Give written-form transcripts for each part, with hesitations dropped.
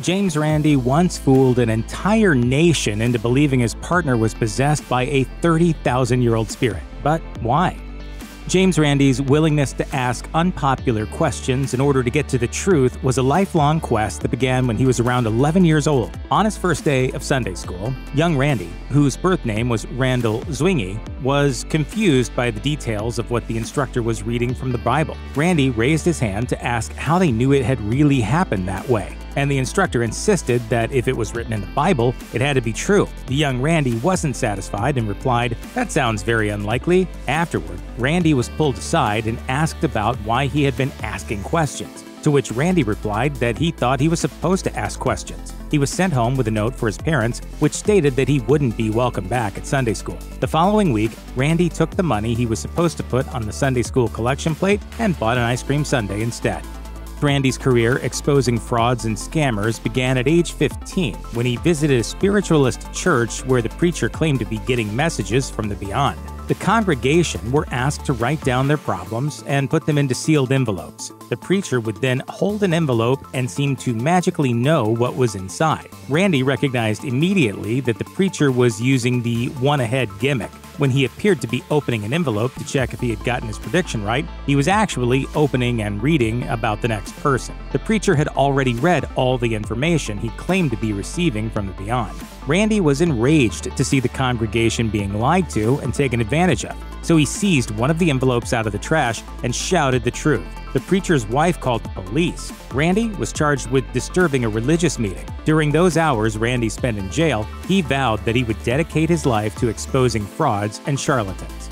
James Randi once fooled an entire nation into believing his partner was possessed by a 30,000-year-old spirit. But why? James Randi's willingness to ask unpopular questions in order to get to the truth was a lifelong quest that began when he was around 11 years old. On his first day of Sunday school, young Randy, whose birth name was Randall Zwinge, was confused by the details of what the instructor was reading from the Bible. Randy raised his hand to ask how they knew it had really happened that way, and the instructor insisted that if it was written in the Bible, it had to be true. The young Randy wasn't satisfied and replied, "That sounds very unlikely." Afterward, Randy was pulled aside and asked about why he had been asking questions, to which Randy replied that he thought he was supposed to ask questions. He was sent home with a note for his parents, which stated that he wouldn't be welcome back at Sunday school. The following week, Randy took the money he was supposed to put on the Sunday school collection plate and bought an ice cream sundae instead. Randy's career exposing frauds and scammers began at age 15 when he visited a spiritualist church where the preacher claimed to be getting messages from the beyond. The congregation were asked to write down their problems and put them into sealed envelopes. The preacher would then hold an envelope and seem to magically know what was inside. Randy recognized immediately that the preacher was using the one-ahead gimmick. When he appeared to be opening an envelope to check if he had gotten his prediction right, he was actually opening and reading about the next person. The preacher had already read all the information he claimed to be receiving from the beyond. Randy was enraged to see the congregation being lied to and taken advantage of, so he seized one of the envelopes out of the trash and shouted the truth. The preacher's wife called the police. Randy was charged with disturbing a religious meeting. During those hours Randy spent in jail, he vowed that he would dedicate his life to exposing frauds and charlatans.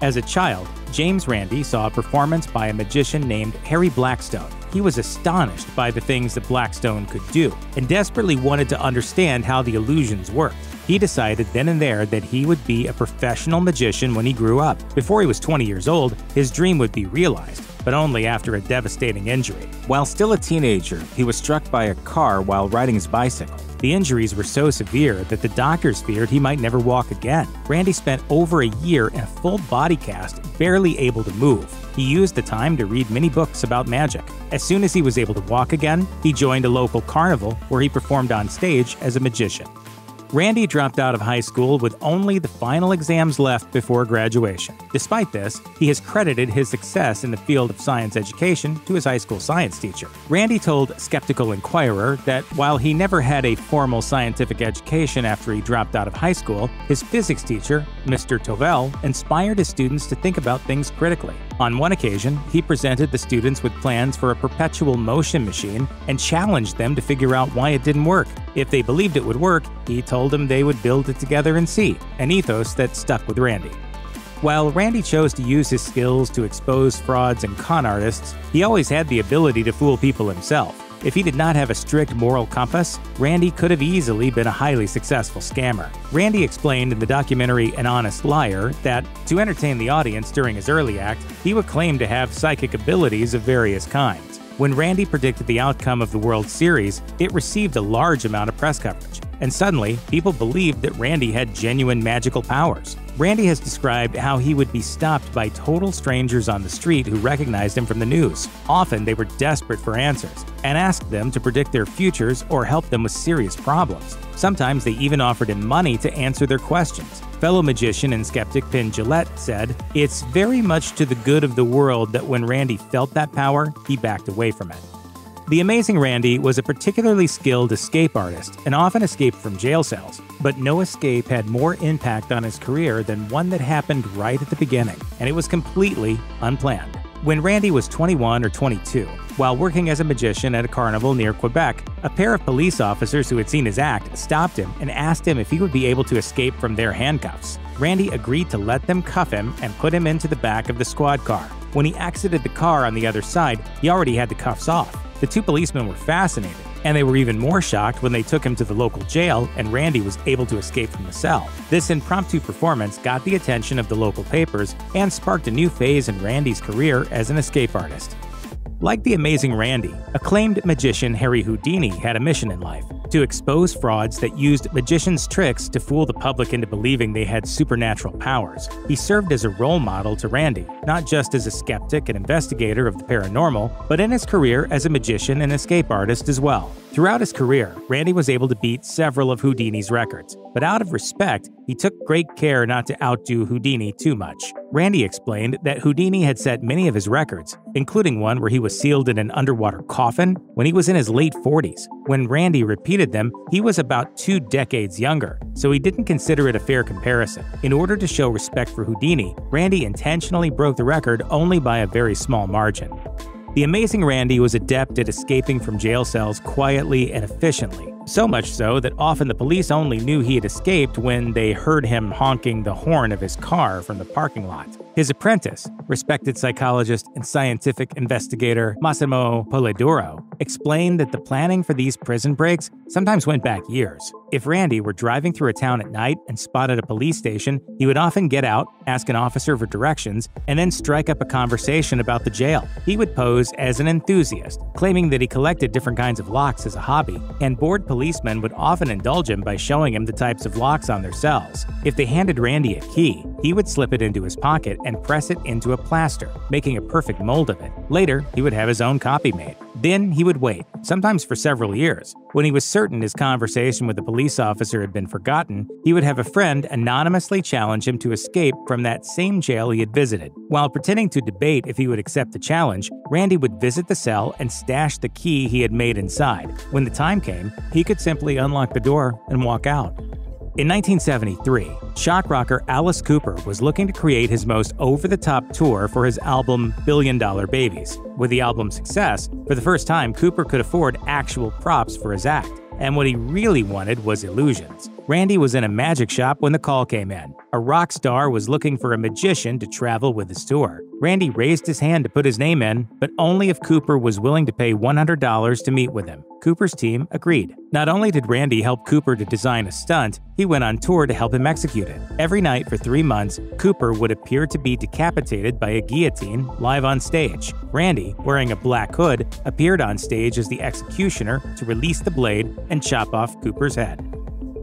As a child, James Randi saw a performance by a magician named Harry Blackstone. He was astonished by the things that Blackstone could do and desperately wanted to understand how the illusions worked. He decided then and there that he would be a professional magician when he grew up. Before he was 20 years old, his dream would be realized, but only after a devastating injury. While still a teenager, he was struck by a car while riding his bicycle. The injuries were so severe that the doctors feared he might never walk again. Randy spent over a year in a full body cast, barely able to move. He used the time to read many books about magic. As soon as he was able to walk again, he joined a local carnival where he performed on stage as a magician. Randy dropped out of high school with only the final exams left before graduation. Despite this, he has credited his success in the field of science education to his high school science teacher. Randy told Skeptical Inquirer that while he never had a formal scientific education after he dropped out of high school, his physics teacher, Mr. Tovell, inspired his students to think about things critically. On one occasion, he presented the students with plans for a perpetual motion machine and challenged them to figure out why it didn't work. If they believed it would work, he told them they would build it together and see, an ethos that stuck with Randy. While Randy chose to use his skills to expose frauds and con artists, he always had the ability to fool people himself. If he did not have a strict moral compass, Randy could have easily been a highly successful scammer. Randy explained in the documentary An Honest Liar that, to entertain the audience during his early act, he would claim to have psychic abilities of various kinds. When Randy predicted the outcome of the World Series, it received a large amount of press coverage, and suddenly, people believed that Randy had genuine magical powers. Randy has described how he would be stopped by total strangers on the street who recognized him from the news. Often, they were desperate for answers and asked them to predict their futures or help them with serious problems. Sometimes they even offered him money to answer their questions. Fellow magician and skeptic Penn Gillette said, "It's very much to the good of the world that when Randy felt that power, he backed away from it." The amazing Randy was a particularly skilled escape artist and often escaped from jail cells, but no escape had more impact on his career than one that happened right at the beginning, and it was completely unplanned. When Randy was 21 or 22, while working as a magician at a carnival near Quebec, a pair of police officers who had seen his act stopped him and asked him if he would be able to escape from their handcuffs. Randy agreed to let them cuff him and put him into the back of the squad car. When he exited the car on the other side, he already had the cuffs off. The two policemen were fascinated, and they were even more shocked when they took him to the local jail and Randy was able to escape from the cell. This impromptu performance got the attention of the local papers and sparked a new phase in Randy's career as an escape artist. Like the amazing Randy, acclaimed magician Harry Houdini had a mission in life. to expose frauds that used magicians' tricks to fool the public into believing they had supernatural powers. He served as a role model to Randy, not just as a skeptic and investigator of the paranormal, but in his career as a magician and escape artist as well. Throughout his career, Randy was able to beat several of Houdini's records, but out of respect, he took great care not to outdo Houdini too much. Randy explained that Houdini had set many of his records, including one where he was sealed in an underwater coffin when he was in his late 40s. When Randy repeated them, he was about 2 decades younger, so he didn't consider it a fair comparison. In order to show respect for Houdini, Randy intentionally broke the record only by a very small margin. The amazing Randy was adept at escaping from jail cells quietly and efficiently, so much so that often the police only knew he had escaped when they heard him honking the horn of his car from the parking lot. His apprentice, respected psychologist and scientific investigator Massimo Polidoro, explained that the planning for these prison breaks sometimes went back years. If Randy were driving through a town at night and spotted a police station, he would often get out, ask an officer for directions, and then strike up a conversation about the jail. He would pose as an enthusiast, claiming that he collected different kinds of locks as a hobby, and bored policemen would often indulge him by showing him the types of locks on their cells. If they handed Randy a key, he would slip it into his pocket and press it into a plaster, making a perfect mold of it. Later, he would have his own copy made. Then he would wait, sometimes for several years. When he was certain his conversation with the police officer had been forgotten, he would have a friend anonymously challenge him to escape from that same jail he had visited. While pretending to debate if he would accept the challenge, Randy would visit the cell and stash the key he had made inside. When the time came, he could simply unlock the door and walk out. In 1973, shock rocker Alice Cooper was looking to create his most over-the-top tour for his album Billion Dollar Babies. With the album's success, for the first time, Cooper could afford actual props for his act, and what he really wanted was illusions. Randy was in a magic shop when the call came in. A rock star was looking for a magician to travel with his tour. Randy raised his hand to put his name in, but only if Cooper was willing to pay $100 to meet with him. Cooper's team agreed. Not only did Randy help Cooper to design a stunt, he went on tour to help him execute it. Every night for 3 months, Cooper would appear to be decapitated by a guillotine live on stage. Randy, wearing a black hood, appeared on stage as the executioner to release the blade and chop off Cooper's head.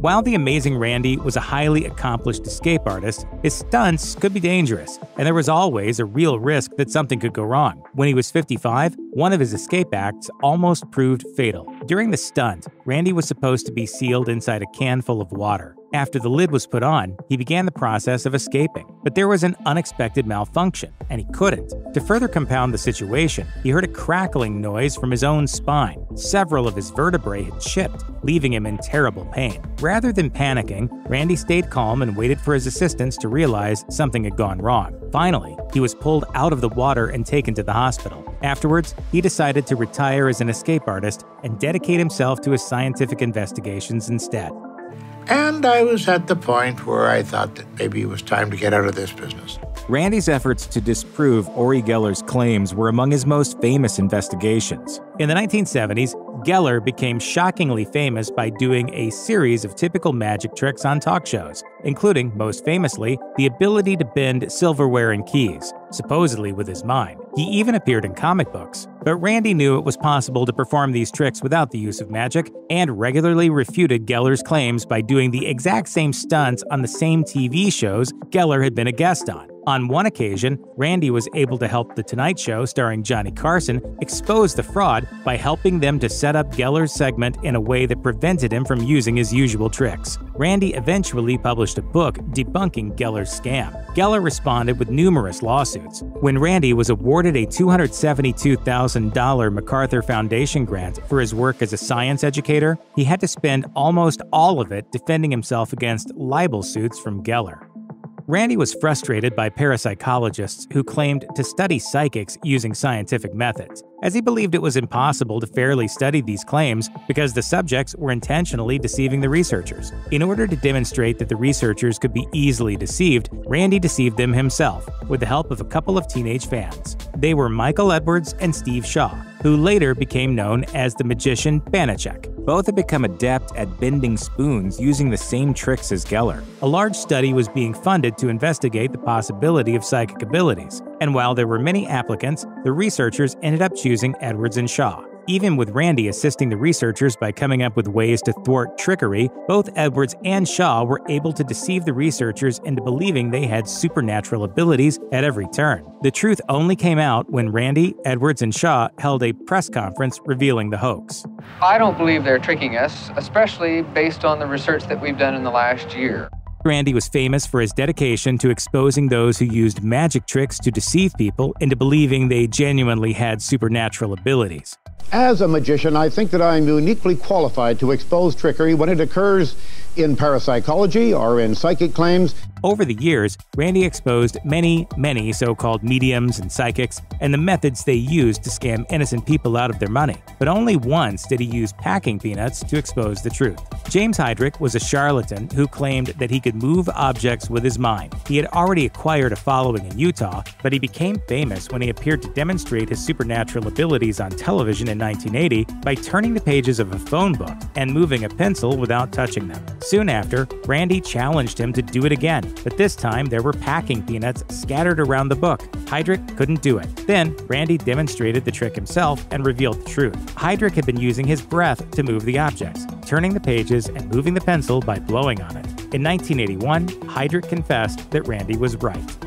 While the amazing Randy was a highly accomplished escape artist, his stunts could be dangerous, and there was always a real risk that something could go wrong. When he was 55, one of his escape acts almost proved fatal. During the stunt, Randy was supposed to be sealed inside a can full of water. After the lid was put on, he began the process of escaping, but there was an unexpected malfunction, and he couldn't. To further compound the situation, he heard a crackling noise from his own spine. Several of his vertebrae had chipped, leaving him in terrible pain. Rather than panicking, Randy stayed calm and waited for his assistants to realize something had gone wrong. Finally, he was pulled out of the water and taken to the hospital. Afterwards, he decided to retire as an escape artist and dedicate himself to his scientific investigations instead. And I was at the point where I thought that maybe it was time to get out of this business. Randy's efforts to disprove Uri Geller's claims were among his most famous investigations. In the 1970s, Geller became shockingly famous by doing a series of typical magic tricks on talk shows, including, most famously, the ability to bend silverware and keys, supposedly with his mind. He even appeared in comic books. But Randy knew it was possible to perform these tricks without the use of magic and regularly refuted Geller's claims by doing the exact same stunts on the same TV shows Geller had been a guest on. On one occasion, Randy was able to help The Tonight Show starring Johnny Carson expose the fraud by helping them to set up Geller's segment in a way that prevented him from using his usual tricks. Randy eventually published a book debunking Geller's scam. Geller responded with numerous lawsuits. When Randy was awarded a $272,000 MacArthur Foundation grant for his work as a science educator, he had to spend almost all of it defending himself against libel suits from Geller. Randy was frustrated by parapsychologists who claimed to study psychics using scientific methods, as he believed it was impossible to fairly study these claims because the subjects were intentionally deceiving the researchers. In order to demonstrate that the researchers could be easily deceived, Randy deceived them himself with the help of a couple of teenage fans. They were Michael Edwards and Steve Shaw, who later became known as the magician Banachek. Both had become adept at bending spoons using the same tricks as Geller. A large study was being funded to investigate the possibility of psychic abilities, and while there were many applicants, the researchers ended up choosing Edwards and Shaw. Even with Randi assisting the researchers by coming up with ways to thwart trickery, both Edwards and Shaw were able to deceive the researchers into believing they had supernatural abilities at every turn. The truth only came out when Randi, Edwards, and Shaw held a press conference revealing the hoax. I don't believe they're tricking us, especially based on the research that we've done in the last year. Randi was famous for his dedication to exposing those who used magic tricks to deceive people into believing they genuinely had supernatural abilities. As a magician, I think that I'm uniquely qualified to expose trickery when it occurs in parapsychology or in psychic claims. Over the years, Randi exposed many so-called mediums and psychics and the methods they used to scam innocent people out of their money. But only once did he use packing peanuts to expose the truth. James Hydrick was a charlatan who claimed that he could move objects with his mind. He had already acquired a following in Utah, but he became famous when he appeared to demonstrate his supernatural abilities on television in 1980 by turning the pages of a phone book and moving a pencil without touching them. Soon after, Randi challenged him to do it again, but this time there were packing peanuts scattered around the book. Hydrick couldn't do it. Then, Randi demonstrated the trick himself and revealed the truth. Hydrick had been using his breath to move the objects, turning the pages and moving the pencil by blowing on it. In 1981, Hydrick confessed that Randi was right.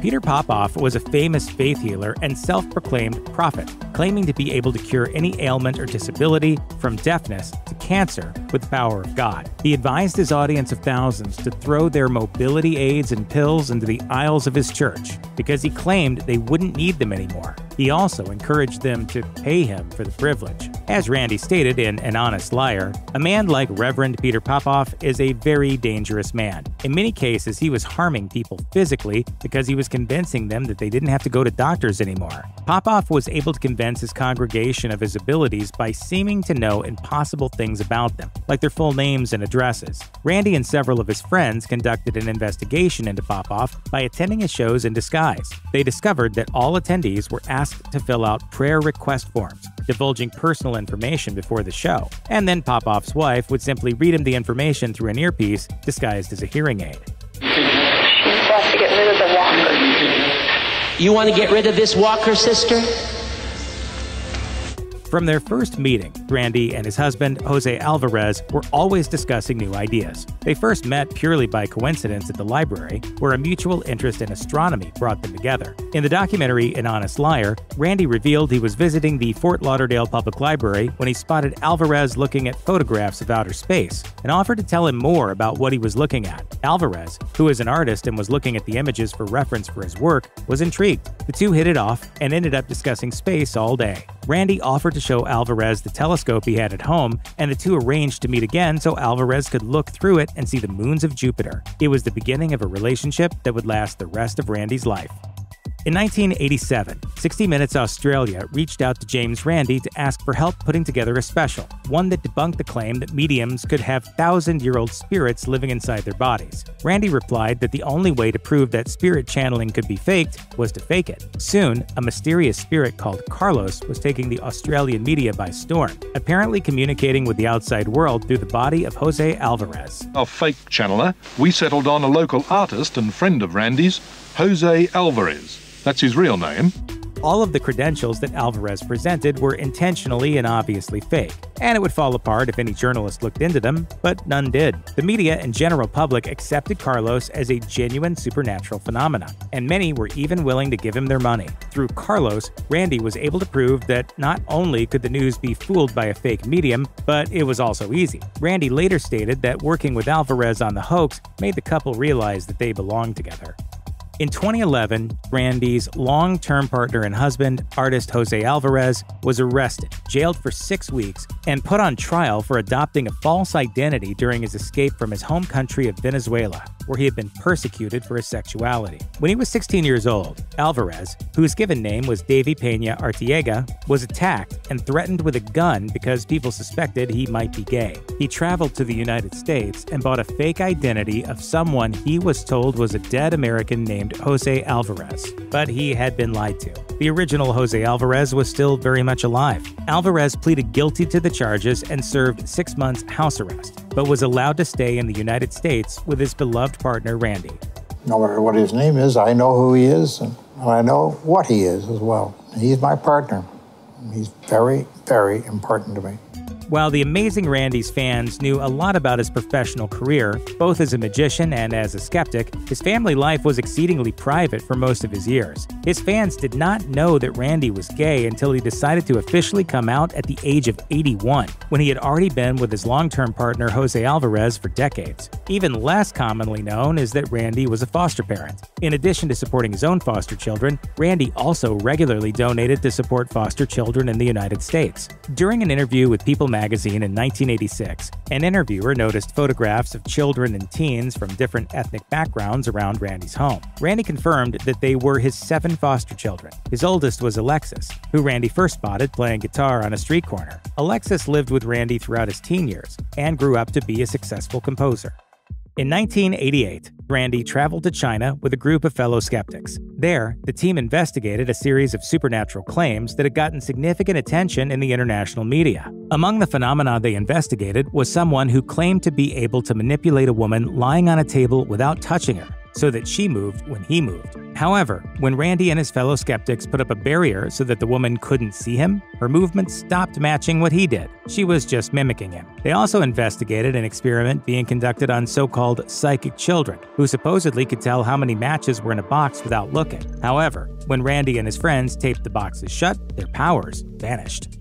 Peter Popoff was a famous faith healer and self-proclaimed prophet, claiming to be able to cure any ailment or disability, from deafness to cancer, with the power of God. He advised his audience of thousands to throw their mobility aids and pills into the aisles of his church, because he claimed they wouldn't need them anymore. He also encouraged them to pay him for the privilege. As Randi stated in An Honest Liar, a man like Reverend Peter Popoff is a very dangerous man. In many cases, he was harming people physically because he was convincing them that they didn't have to go to doctors anymore. Popoff was able to convince his congregation of his abilities by seeming to know impossible things about them, like their full names and addresses. Randi and several of his friends conducted an investigation into Popoff by attending his shows in disguise. They discovered that all attendees were asked to fill out prayer request forms, divulging personal information before the show, and then Popoff's wife would simply read him the information through an earpiece disguised as a hearing aid. To get rid of the walker. You want to get rid of this walker, sister? From their first meeting, Randi and his husband, Jose Alvarez, were always discussing new ideas. They first met purely by coincidence at the library, where a mutual interest in astronomy brought them together. In the documentary An Honest Liar, Randi revealed he was visiting the Fort Lauderdale Public Library when he spotted Alvarez looking at photographs of outer space and offered to tell him more about what he was looking at. Alvarez, who is an artist and was looking at the images for reference for his work, was intrigued. The two hit it off and ended up discussing space all day. Randi offered to show Alvarez the telescope he had at home, and the two arranged to meet again so Alvarez could look through it and see the moons of Jupiter. It was the beginning of a relationship that would last the rest of Randi's life. In 1987, 60 Minutes Australia reached out to James Randi to ask for help putting together a special, one that debunked the claim that mediums could have thousand-year-old spirits living inside their bodies. Randi replied that the only way to prove that spirit channeling could be faked was to fake it. Soon, a mysterious spirit called Carlos was taking the Australian media by storm, apparently communicating with the outside world through the body of Jose Alvarez. A fake channeler, we settled on a local artist and friend of Randi's, Jose Alvarez. That's his real name. All of the credentials that Alvarez presented were intentionally and obviously fake, and it would fall apart if any journalist looked into them, but none did. The media and general public accepted Carlos as a genuine supernatural phenomenon, and many were even willing to give him their money. Through Carlos, Randi was able to prove that not only could the news be fooled by a fake medium, but it was also easy. Randi later stated that working with Alvarez on the hoax made the couple realize that they belonged together. In 2011, Randi's long-term partner and husband, artist Jose Alvarez, was arrested, jailed for 6 weeks, and put on trial for adopting a false identity during his escape from his home country of Venezuela, where he had been persecuted for his sexuality. When he was 16 years old, Alvarez, whose given name was Davy Peña Artiega, was attacked and threatened with a gun because people suspected he might be gay. He traveled to the United States and bought a fake identity of someone he was told was a dead American named Jose Alvarez, but he had been lied to. The original Jose Alvarez was still very much alive. Alvarez pleaded guilty to the charges and served 6 months house arrest, but was allowed to stay in the United States with his beloved partner, Randi. No matter what his name is, I know who he is, and I know what he is as well. He's my partner. He's very, very important to me. While the Amazing Randy's fans knew a lot about his professional career, both as a magician and as a skeptic, his family life was exceedingly private for most of his years. His fans did not know that Randy was gay until he decided to officially come out at the age of 81, when he had already been with his long-term partner Jose Alvarez for decades. Even less commonly known is that Randy was a foster parent. In addition to supporting his own foster children, Randy also regularly donated to support foster children in the United States. During an interview with People magazine in 1986, an interviewer noticed photographs of children and teens from different ethnic backgrounds around Randy's home. Randy confirmed that they were his 7 foster children. His oldest was Alexis, who Randy first spotted playing guitar on a street corner. Alexis lived with Randy throughout his teen years and grew up to be a successful composer. In 1988, Randy traveled to China with a group of fellow skeptics. There, the team investigated a series of supernatural claims that had gotten significant attention in the international media. Among the phenomena they investigated was someone who claimed to be able to manipulate a woman lying on a table without touching her, so that she moved when he moved. However, when Randy and his fellow skeptics put up a barrier so that the woman couldn't see him, her movements stopped matching what he did. She was just mimicking him. They also investigated an experiment being conducted on so-called psychic children, who supposedly could tell how many matches were in a box without looking. However, when Randy and his friends taped the boxes shut, their powers vanished.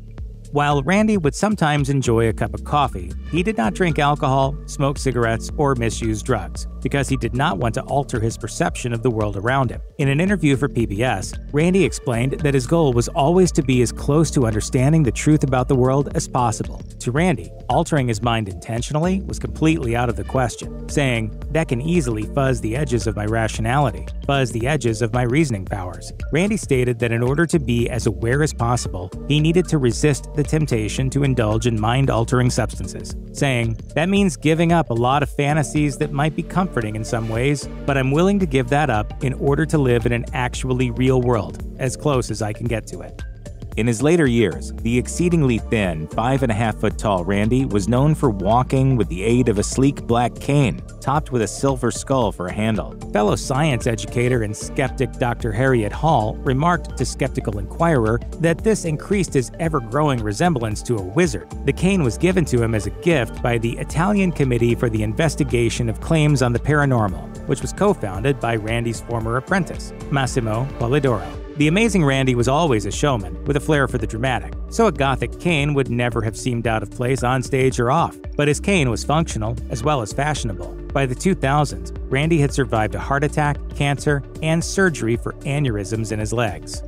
While Randy would sometimes enjoy a cup of coffee, he did not drink alcohol, smoke cigarettes, or misuse drugs, because he did not want to alter his perception of the world around him. In an interview for PBS, Randy explained that his goal was always to be as close to understanding the truth about the world as possible. To Randy, altering his mind intentionally was completely out of the question, saying, "That can easily fuzz the edges of my rationality, fuzz the edges of my reasoning powers." Randy stated that in order to be as aware as possible, he needed to resist the temptation to indulge in mind-altering substances, saying, "That means giving up a lot of fantasies that might be comforting in some ways, but I'm willing to give that up in order to live in an actually real world, as close as I can get to it." In his later years, the exceedingly thin, 5.5-foot-tall Randy was known for walking with the aid of a sleek black cane, topped with a silver skull for a handle. Fellow science educator and skeptic Dr. Harriet Hall remarked to Skeptical Inquirer that this increased his ever-growing resemblance to a wizard. The cane was given to him as a gift by the Italian Committee for the Investigation of Claims on the Paranormal, which was co-founded by Randy's former apprentice, Massimo Polidoro. The Amazing Randy was always a showman, with a flair for the dramatic, so a gothic cane would never have seemed out of place on stage or off. But his cane was functional as well as fashionable. By the 2000s, Randy had survived a heart attack, cancer, and surgery for aneurysms in his legs.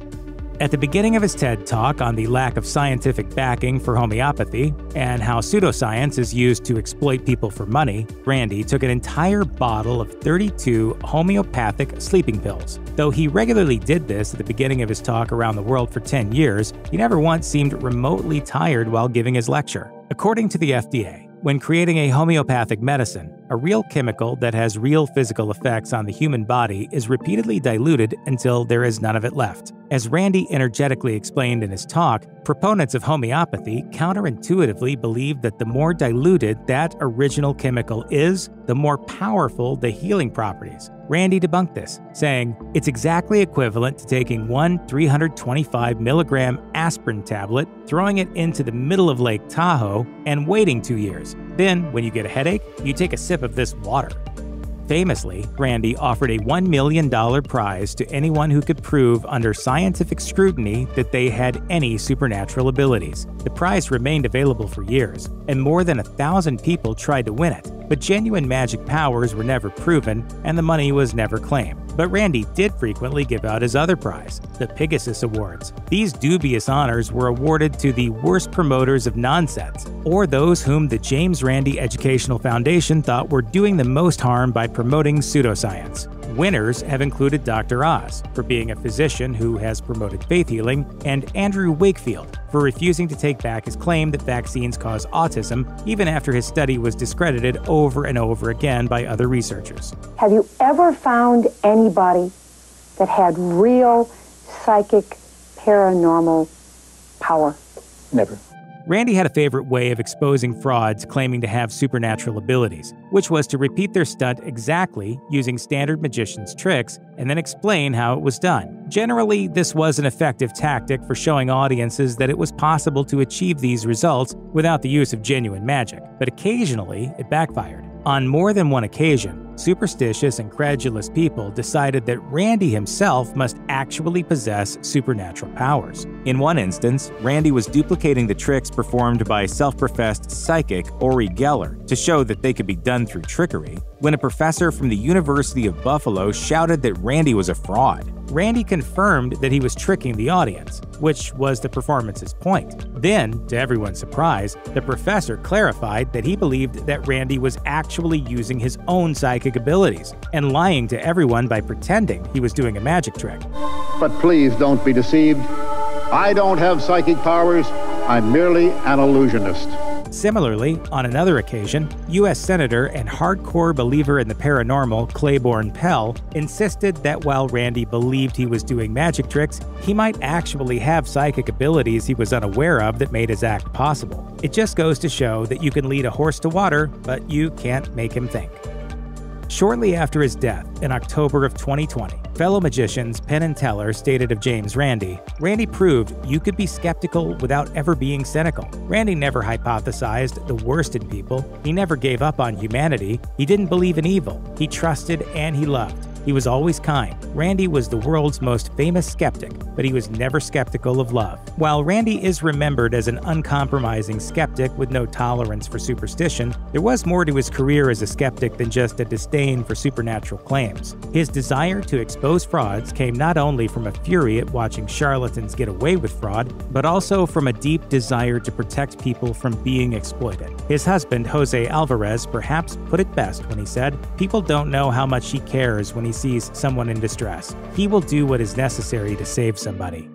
At the beginning of his TED Talk on the lack of scientific backing for homeopathy and how pseudoscience is used to exploit people for money, Randy took an entire bottle of 32 homeopathic sleeping pills. Though he regularly did this at the beginning of his talk around the world for 10 years, he never once seemed remotely tired while giving his lecture. According to the FDA, when creating a homeopathic medicine, a real chemical that has real physical effects on the human body is repeatedly diluted until there is none of it left. As Randy energetically explained in his talk, proponents of homeopathy counterintuitively believe that the more diluted that original chemical is, the more powerful the healing properties. Randy debunked this, saying, "It's exactly equivalent to taking one 325-milligram aspirin tablet, throwing it into the middle of Lake Tahoe, and waiting 2 years. Then, when you get a headache, you take a sip of this water." Famously, Randy offered a $1 million prize to anyone who could prove under scientific scrutiny that they had any supernatural abilities. The prize remained available for years, and more than 1,000 people tried to win it. But genuine magic powers were never proven, and the money was never claimed. But Randy did frequently give out his other prize, the Pigasus Awards. These dubious honors were awarded to the worst promoters of nonsense, or those whom the James Randi Educational Foundation thought were doing the most harm by promoting pseudoscience. Winners have included Dr. Oz, for being a physician who has promoted faith healing, and Andrew Wakefield, for refusing to take back his claim that vaccines cause autism, even after his study was discredited over and over again by other researchers. Have you ever found anybody that had real psychic paranormal power? Never. Randi had a favorite way of exposing frauds claiming to have supernatural abilities, which was to repeat their stunt exactly using standard magicians' tricks and then explain how it was done. Generally, this was an effective tactic for showing audiences that it was possible to achieve these results without the use of genuine magic, but occasionally it backfired. On more than one occasion, superstitious and credulous people decided that Randi himself must actually possess supernatural powers. In one instance, Randi was duplicating the tricks performed by self-professed psychic Uri Geller to show that they could be done through trickery, when a professor from the University of Buffalo shouted that Randi was a fraud. Randi confirmed that he was tricking the audience, which was the performance's point. Then, to everyone's surprise, the professor clarified that he believed that Randi was actually using his own psychic abilities and lying to everyone by pretending he was doing a magic trick. But please don't be deceived. I don't have psychic powers. I'm merely an illusionist. Similarly, on another occasion, U.S. Senator and hardcore believer in the paranormal Claiborne Pell insisted that while Randi believed he was doing magic tricks, he might actually have psychic abilities he was unaware of that made his act possible. It just goes to show that you can lead a horse to water, but you can't make him think. Shortly after his death, in October of 2020, fellow magicians Penn and Teller stated of James Randi, "Randi proved you could be skeptical without ever being cynical. Randi never hypothesized the worst in people. He never gave up on humanity. He didn't believe in evil. He trusted and he loved. He was always kind. Randi was the world's most famous skeptic, but he was never skeptical of love." While Randi is remembered as an uncompromising skeptic with no tolerance for superstition, there was more to his career as a skeptic than just a disdain for supernatural claims. His desire to expose frauds came not only from a fury at watching charlatans get away with fraud, but also from a deep desire to protect people from being exploited. His husband, Jose Alvarez, perhaps put it best when he said, "People don't know how much he cares when he sees someone in distress. He will do what is necessary to save somebody."